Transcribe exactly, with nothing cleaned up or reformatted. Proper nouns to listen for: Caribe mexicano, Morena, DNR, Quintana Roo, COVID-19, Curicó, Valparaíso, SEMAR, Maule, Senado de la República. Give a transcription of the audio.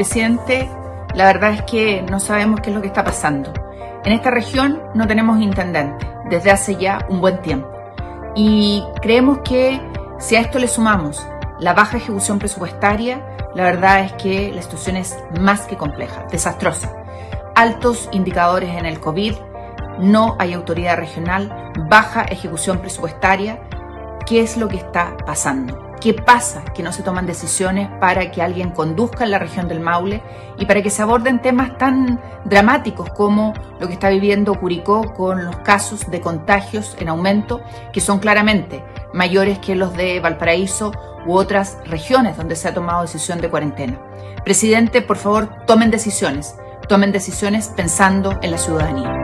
presidente, la verdad es que no sabemos qué es lo que está pasando. En esta región no tenemos intendente desde hace ya un buen tiempo. Y creemos que si a esto le sumamos la baja ejecución presupuestaria, la verdad es que la situación es más que compleja, desastrosa. Altos indicadores en el COVID, no hay autoridad regional, baja ejecución presupuestaria. ¿Qué es lo que está pasando? ¿Qué pasa que no se toman decisiones para que alguien conduzca en la región del Maule y para que se aborden temas tan dramáticos como lo que está viviendo Curicó con los casos de contagios en aumento que son claramente mayores que los de Valparaíso u otras regiones donde se ha tomado decisión de cuarentena? Presidente, por favor, tomen decisiones, tomen decisiones pensando en la ciudadanía.